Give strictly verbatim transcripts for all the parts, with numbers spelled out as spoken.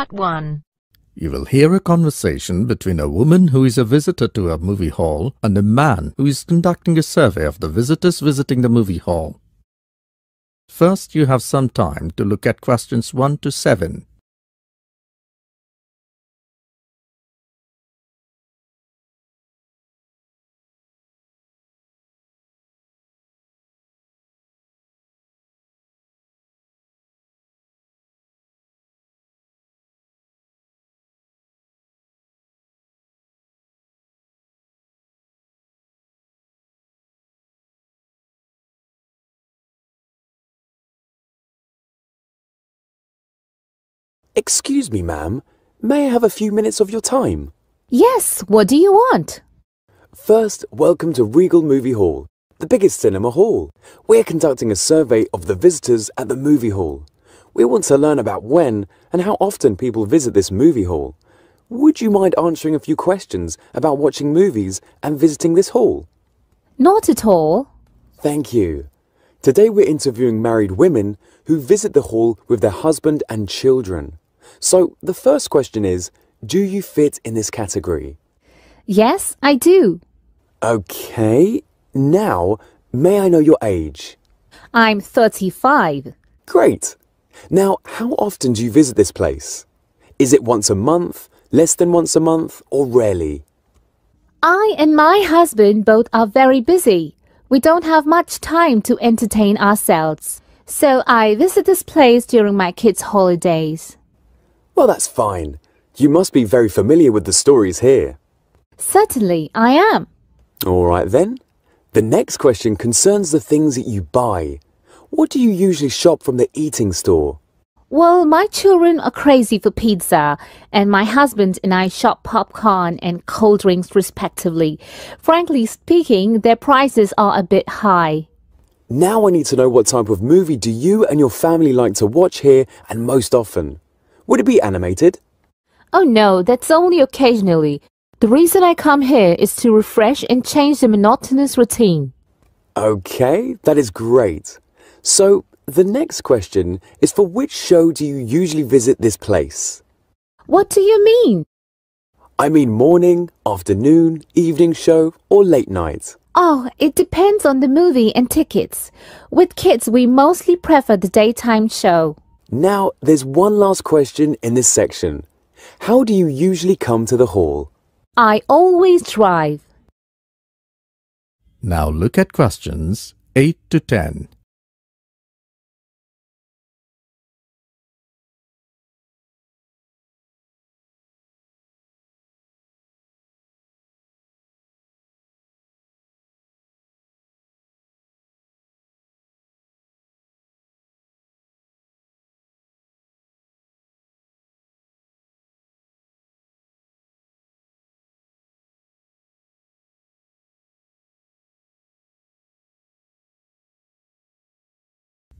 Part one. You will hear a conversation between a woman who is a visitor to a movie hall and a man who is conducting a survey of the visitors visiting the movie hall. First, you have some time to look at questions one to seven. Excuse me, ma'am. May I have a few minutes of your time? Yes, what do you want? First, welcome to Regal Movie Hall, the biggest cinema hall. We're conducting a survey of the visitors at the movie hall. We want to learn about when and how often people visit this movie hall. Would you mind answering a few questions about watching movies and visiting this hall? Not at all. Thank you. Today we're interviewing married women who visit the hall with their husband and children. So the first question is, do you fit in this category? Yes, I do. Okay. Now, may I know your age? I'm thirty-five. Great. Now, how often do you visit this place? Is it once a month, less than once a month, or rarely? I and my husband both are very busy. We don't have much time to entertain ourselves, so I visit this place during my kids' holidays. Well, that's fine. You must be very familiar with the stories here. Certainly, I am. All right then. The next question concerns the things that you buy. What do you usually shop from the eating store? Well, my children are crazy for pizza, and my husband and I shop popcorn and cold drinks respectively. Frankly speaking, their prices are a bit high. Now I need to know what type of movie do you and your family like to watch here and most often. Would it be animated? Oh no, that's only occasionally. The reason I come here is to refresh and change the monotonous routine. Okay, that is great. So, the next question is, for which show do you usually visit this place? What do you mean? I mean morning, afternoon, evening show, or late night. Oh, it depends on the movie and tickets. With kids, we mostly prefer the daytime show. Now, there's one last question in this section. How do you usually come to the hall? I always drive. Now look at questions eight to ten.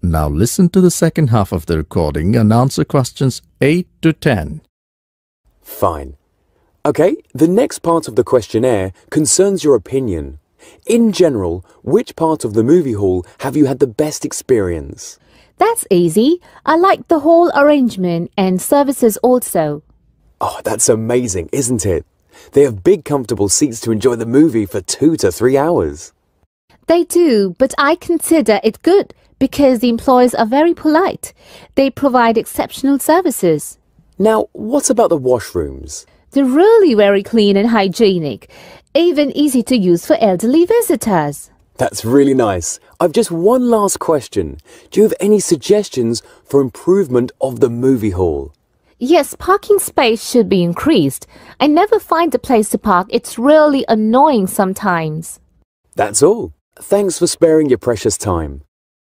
Now listen to the second half of the recording and answer questions eight to ten. Fine. Okay, the next part of the questionnaire concerns your opinion. In general, which part of the movie hall have you had the best experience? That's easy. I like the hall arrangement and services also. Oh, that's amazing, isn't it? They have big comfortable seats to enjoy the movie for two to three hours. They do, but I consider it good, because the employees are very polite. They provide exceptional services. Now, what about the washrooms? They're really very clean and hygienic, even easy to use for elderly visitors. That's really nice. I've just one last question. Do you have any suggestions for improvement of the movie hall? Yes, parking space should be increased. I never find a place to park. It's really annoying sometimes. That's all. Thanks for sparing your precious time.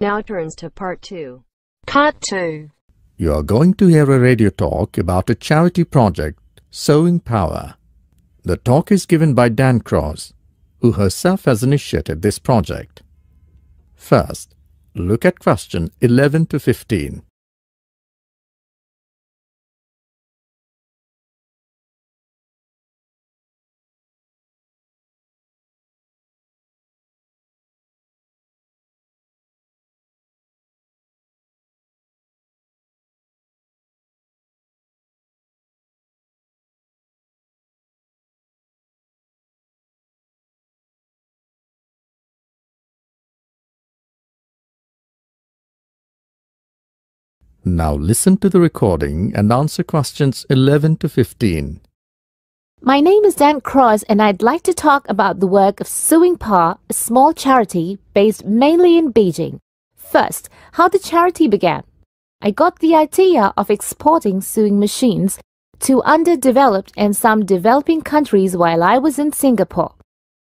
Now turns to part two. Part two. You are going to hear a radio talk about a charity project, Sewing Power. The talk is given by Dan Cross, who herself has initiated this project. First, look at question eleven to fifteen. Now listen to the recording and answer questions eleven to fifteen. My name is Dan Cross and I'd like to talk about the work of Sewing Power, a small charity based mainly in Beijing. First, how the charity began. I got the idea of exporting sewing machines to underdeveloped and some developing countries while I was in Singapore.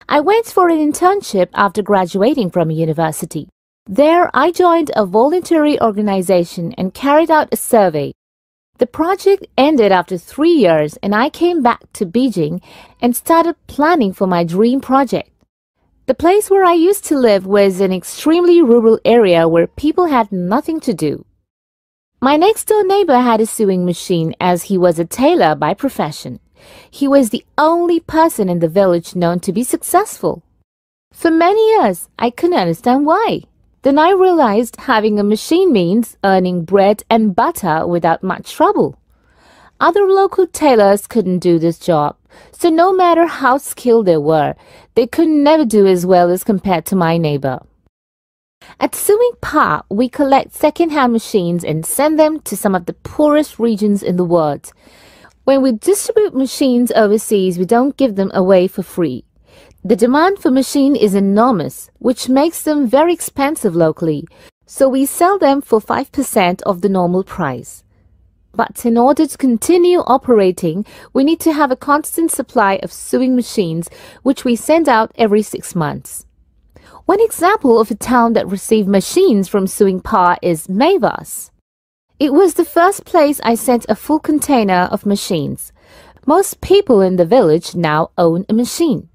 I went for an internship after graduating from university. There, I joined a voluntary organization and carried out a survey. The project ended after three years and I came back to Beijing and started planning for my dream project. The place where I used to live was an extremely rural area where people had nothing to do. My next-door neighbor had a sewing machine as he was a tailor by profession. He was the only person in the village known to be successful. For many years, I couldn't understand why. Then I realized having a machine means earning bread and butter without much trouble. Other local tailors couldn't do this job, so no matter how skilled they were, they could never do as well as compared to my neighbor. At Sewing Power, we collect second-hand machines and send them to some of the poorest regions in the world. When we distribute machines overseas, we don't give them away for free. The demand for machine is enormous, which makes them very expensive locally, so we sell them for five percent of the normal price. But in order to continue operating, we need to have a constant supply of sewing machines, which we send out every six months. One example of a town that received machines from Sewing Power is Mavas. It was the first place I sent a full container of machines. Most people in the village now own a machine.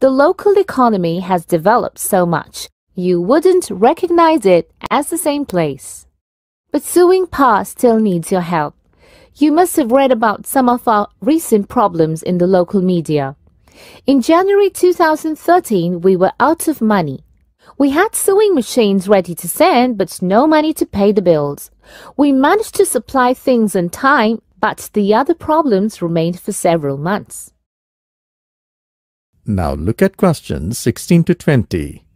The local economy has developed so much, you wouldn't recognize it as the same place. But Sewing Power still needs your help. You must have read about some of our recent problems in the local media. In January two thousand thirteen, we were out of money. We had sewing machines ready to send, but no money to pay the bills. We managed to supply things on time, but the other problems remained for several months. Now look at questions sixteen to twenty.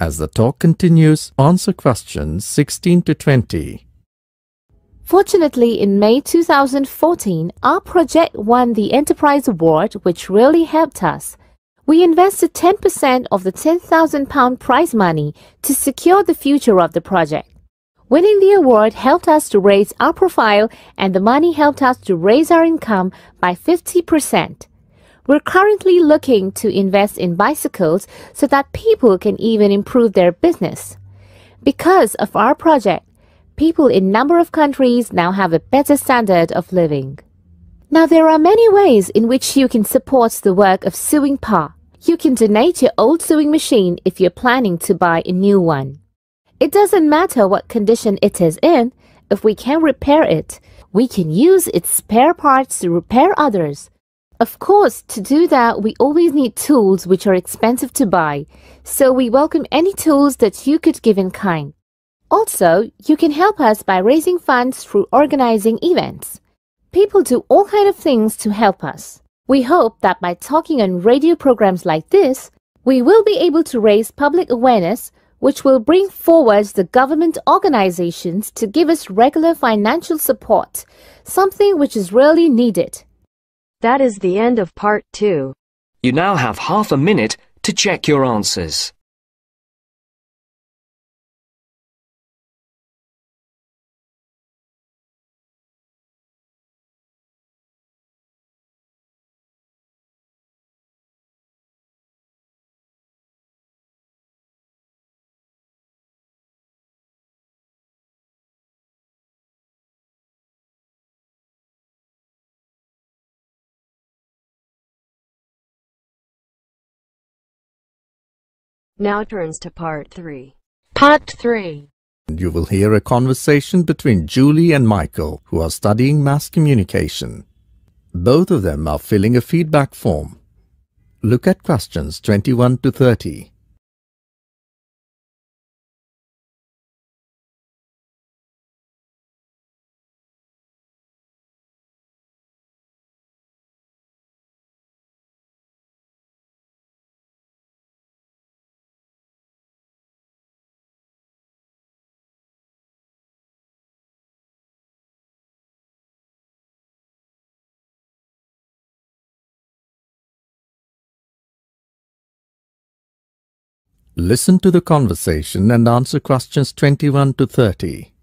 As the talk continues, answer questions sixteen to twenty. Fortunately, in May two thousand fourteen, our project won the Enterprise Award, which really helped us. We invested ten percent of the ten thousand pound prize money to secure the future of the project. Winning the award helped us to raise our profile, and the money helped us to raise our income by fifty percent. We're currently looking to invest in bicycles so that people can even improve their business. Because of our project, people in a number of countries now have a better standard of living. Now there are many ways in which you can support the work of Sewing Power. You can donate your old sewing machine if you're planning to buy a new one. It doesn't matter what condition it is in, if we can repair it, we can use its spare parts to repair others. Of course, to do that, we always need tools which are expensive to buy, so we welcome any tools that you could give in kind. Also, you can help us by raising funds through organizing events. People do all kinds of things to help us. We hope that by talking on radio programs like this, we will be able to raise public awareness, which will bring forward the government organizations to give us regular financial support, something which is really needed. That is the end of part two. You now have half a minute to check your answers. Now turns to part three. Part three. You will hear a conversation between Julie and Michael, who are studying mass communication. Both of them are filling a feedback form. Look at questions twenty-one to thirty. Listen to the conversation and answer questions twenty-one to thirty.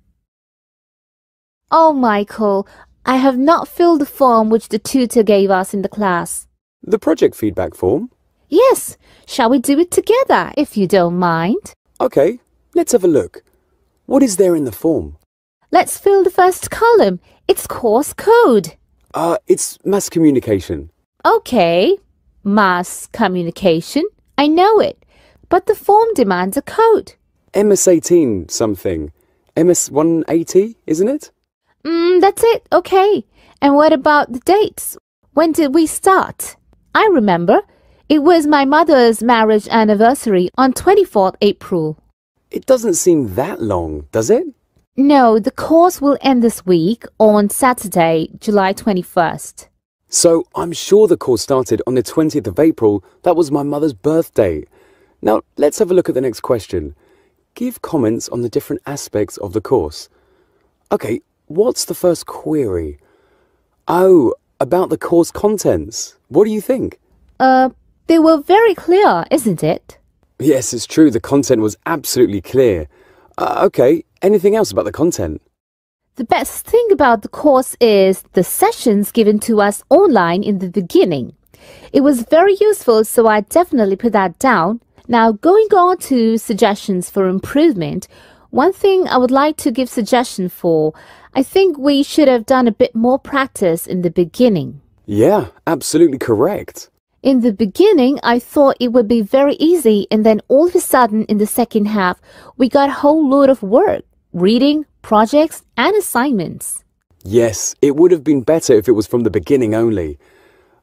Oh, Michael, I have not filled the form which the tutor gave us in the class. The project feedback form? Yes. Shall we do it together, if you don't mind? Okay, let's have a look. What is there in the form? Let's fill the first column. It's course code. Uh, it's mass communication. Okay, mass communication. I know it. But the form demands a code. M S eighteen something. M S one eighty, isn't it? Mm, that's it. Okay. And what about the dates? When did we start? I remember. It was my mother's marriage anniversary on twenty-fourth April. It doesn't seem that long, does it? No, the course will end this week on Saturday, July twenty-first. So I'm sure the course started on the twentieth of April. That was my mother's birthday. Now, let's have a look at the next question. Give comments on the different aspects of the course. Okay, what's the first query? Oh, about the course contents. What do you think? Uh, they were very clear, isn't it? Yes, it's true. The content was absolutely clear. Uh, okay, anything else about the content? The best thing about the course is the sessions given to us online in the beginning. It was very useful, so I definitely put that down. Now, going on to suggestions for improvement, one thing I would like to give suggestion for, I think we should have done a bit more practice in the beginning. Yeah, absolutely correct. In the beginning, I thought it would be very easy, and then all of a sudden, in the second half, we got a whole load of work, reading, projects, and assignments. Yes, it would have been better if it was from the beginning only.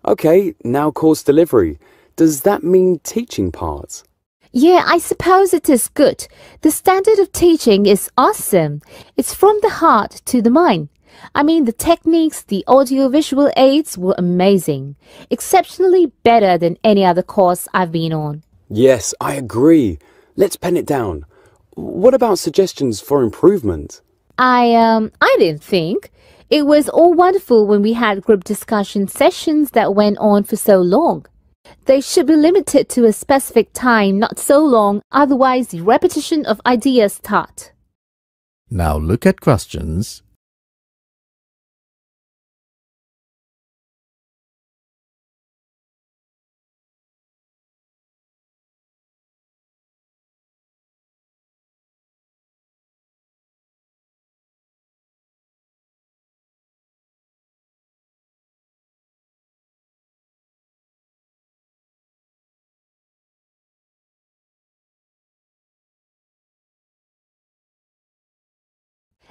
Okay, now course delivery. Does that mean teaching parts? Yeah, I suppose it is good. The standard of teaching is awesome. It's from the heart to the mind. I mean, the techniques, the audiovisual aids were amazing. Exceptionally better than any other course I've been on. Yes, I agree. Let's pen it down. What about suggestions for improvement? I, um, I didn't think. It was all wonderful when we had group discussion sessions that went on for so long. They should be limited to a specific time, not so long, otherwise the repetition of ideas start. Now look at questions.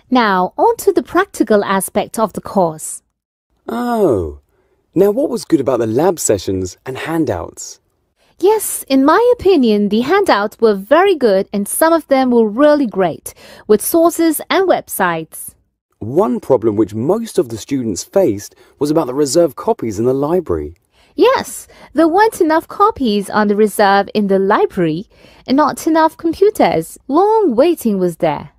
Now, on to the practical aspect of the course. Oh, now what was good about the lab sessions and handouts? Yes, in my opinion, the handouts were very good and some of them were really great, with sources and websites. One problem which most of the students faced was about the reserved copies in the library. Yes, there weren't enough copies on the reserve in the library, and not enough computers. Long waiting was there.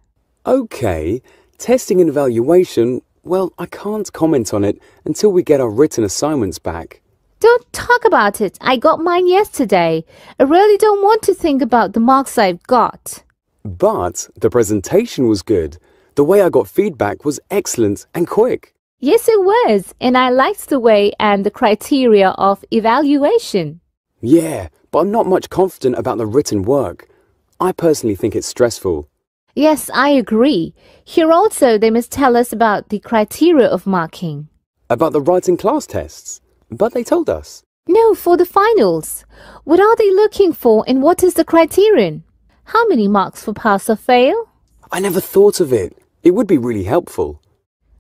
Okay, testing and evaluation, well, I can't comment on it until we get our written assignments back. Don't talk about it. I got mine yesterday. I really don't want to think about the marks I've got. But the presentation was good. The way I got feedback was excellent and quick. Yes, it was, and I liked the way and the criteria of evaluation. Yeah, but I'm not much confident about the written work. I personally think it's stressful. Yes, I agree. Here also they must tell us about the criteria of marking. About the writing class tests? But they told us. No, for the finals. What are they looking for and what is the criterion? How many marks for pass or fail? I never thought of it. It would be really helpful.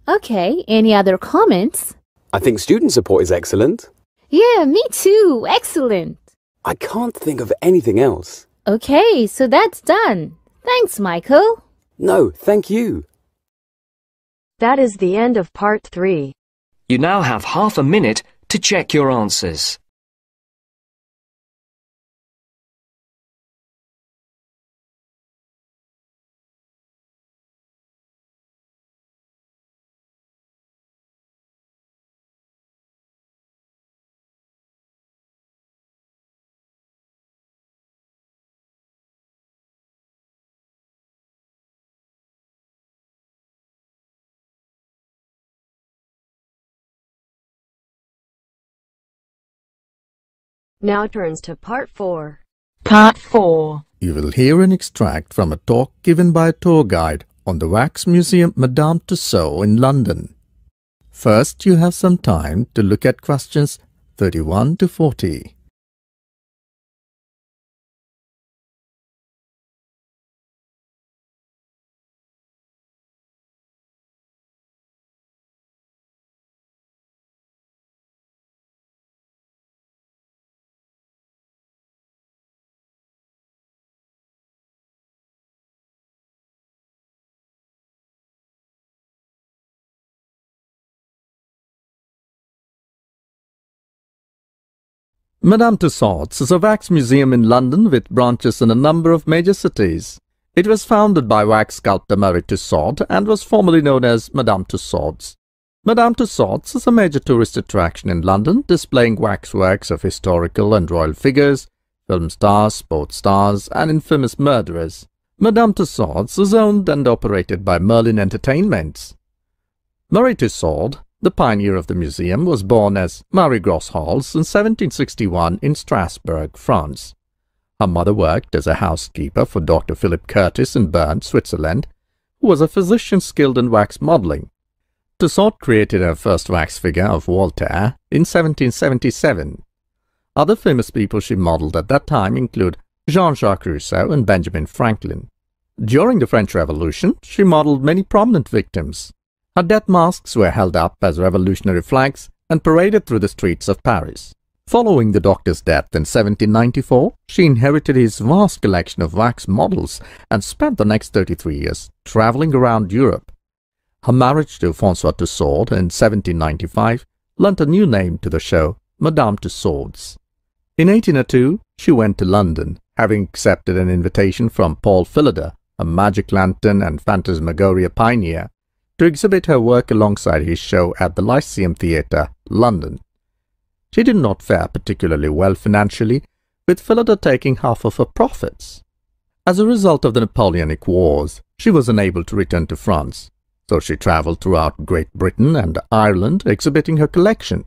Okay, any other comments? I think student support is excellent. Yeah, me too. Excellent. I can't think of anything else. Okay, so that's done. Thanks, Michael. No, thank you. That is the end of part three. You now have half a minute to check your answers. Now turns to part four. Part four. You will hear an extract from a talk given by a tour guide on the Wax Museum Madame Tussauds in London. First, you have some time to look at questions thirty-one to forty. Madame Tussauds is a wax museum in London with branches in a number of major cities. It was founded by wax sculptor Marie Tussauds and was formerly known as Madame Tussauds. Madame Tussauds is a major tourist attraction in London, displaying waxworks of historical and royal figures, film stars, sports stars, and infamous murderers. Madame Tussauds is owned and operated by Merlin Entertainments. Marie Tussauds, the pioneer of the museum, was born as Marie Grosholtz in seventeen sixty-one in Strasbourg, France. Her mother worked as a housekeeper for Doctor Philip Curtis in Bern, Switzerland, who was a physician skilled in wax modeling. Tussauds created her first wax figure of Voltaire in seventeen seventy-seven. Other famous people she modeled at that time include Jean-Jacques Rousseau and Benjamin Franklin. During the French Revolution, she modeled many prominent victims. Her death masks were held up as revolutionary flags and paraded through the streets of Paris. Following the doctor's death in seventeen ninety-four, she inherited his vast collection of wax models and spent the next thirty-three years traveling around Europe. Her marriage to Francois Tussaud in seventeen ninety-five lent a new name to the show, Madame Tussauds. In eighteen oh two, she went to London, having accepted an invitation from Paul Philidor, a magic lantern and phantasmagoria pioneer, to exhibit her work alongside his show at the Lyceum Theatre, London. She did not fare particularly well financially, with Philidor taking half of her profits. As a result of the Napoleonic Wars, she was unable to return to France, so she travelled throughout Great Britain and Ireland exhibiting her collection.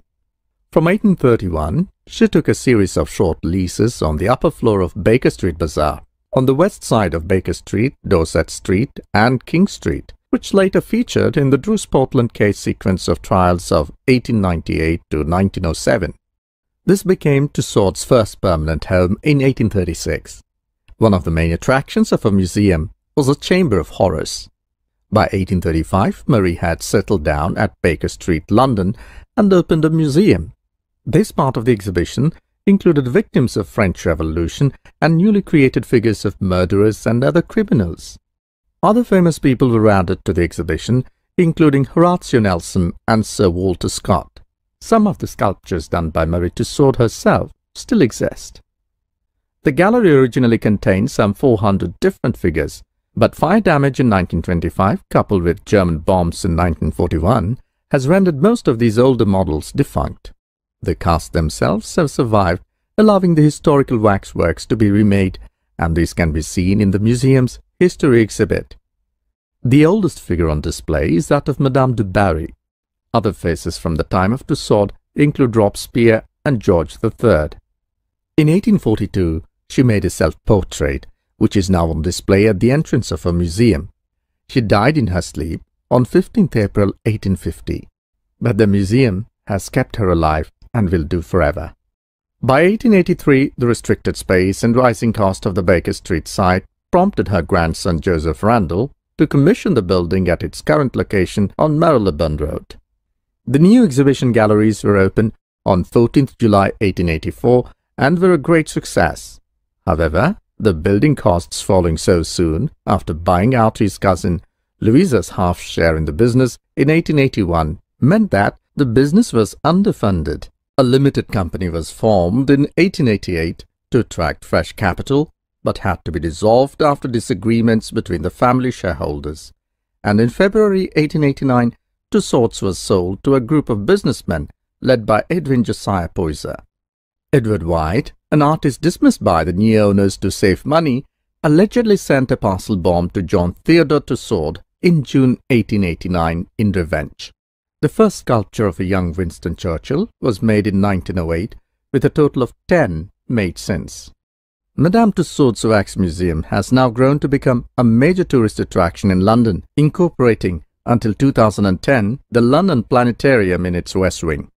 From eighteen thirty-one, she took a series of short leases on the upper floor of Baker Street Bazaar, on the west side of Baker Street, Dorset Street and King Street, which later featured in the Drew's Portland case sequence of trials of eighteen ninety-eight to nineteen oh seven. This became Tussauds' first permanent home in eighteen thirty-six. One of the main attractions of her museum was the Chamber of Horrors. By eighteen thirty-five, Marie had settled down at Baker Street, London, and opened a museum. This part of the exhibition included victims of French Revolution and newly created figures of murderers and other criminals. Other famous people were added to the exhibition, including Horatio Nelson and Sir Walter Scott. Some of the sculptures done by Marie Tussaud herself still exist. The gallery originally contained some four hundred different figures, but fire damage in nineteen twenty-five, coupled with German bombs in nineteen forty-one, has rendered most of these older models defunct. The casts themselves have survived, allowing the historical waxworks to be remade, and these can be seen in the museum's history exhibit. The oldest figure on display is that of Madame du Barry. Other faces from the time of Tussauds include Robespierre and George the third. In eighteen forty-two, she made a self-portrait, which is now on display at the entrance of her museum. She died in her sleep on fifteenth April eighteen fifty, but the museum has kept her alive and will do forever. By eighteen eighty-three, the restricted space and rising cost of the Baker Street site prompted her grandson Joseph Randall to commission the building at its current location on Marylebone Road. The new exhibition galleries were opened on fourteenth July eighteen eighty-four and were a great success. However, the building costs falling so soon after buying out his cousin Louisa's half share in the business in eighteen eighty-one meant that the business was underfunded. A limited company was formed in eighteen eighty-eight to attract fresh capital, but had to be dissolved after disagreements between the family shareholders. And in February eighteen eighty-nine, Tussauds was sold to a group of businessmen led by Edwin Josiah Poyser. Edward White, an artist dismissed by the new owners to save money, allegedly sent a parcel bomb to John Theodore Tussaud in June eighteen eighty-nine in revenge. The first sculpture of a young Winston Churchill was made in nineteen oh eight, with a total of ten made since. Madame Tussauds' Wax Museum has now grown to become a major tourist attraction in London, incorporating, until two thousand ten, the London Planetarium in its West Wing.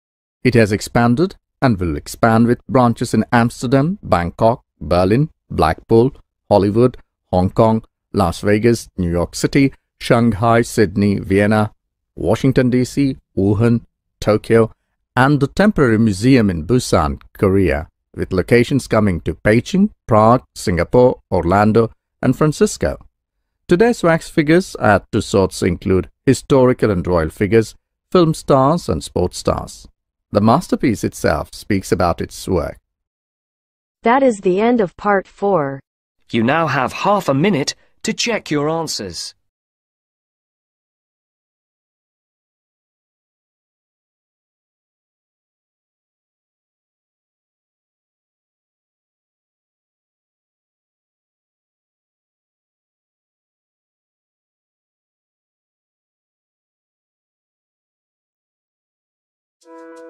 It has expanded and will expand with branches in Amsterdam, Bangkok, Berlin, Blackpool, Hollywood, Hong Kong, Las Vegas, New York City, Shanghai, Sydney, Vienna, Washington D C, Wuhan, Tokyo, and the temporary museum in Busan, Korea, with locations coming to Beijing, Prague, Singapore, Orlando, and Francisco. Today's wax figures at Tussauds include historical and royal figures, film stars, and sports stars. The masterpiece itself speaks about its work. That is the end of part four. You now have half a minute to check your answers. Thank you.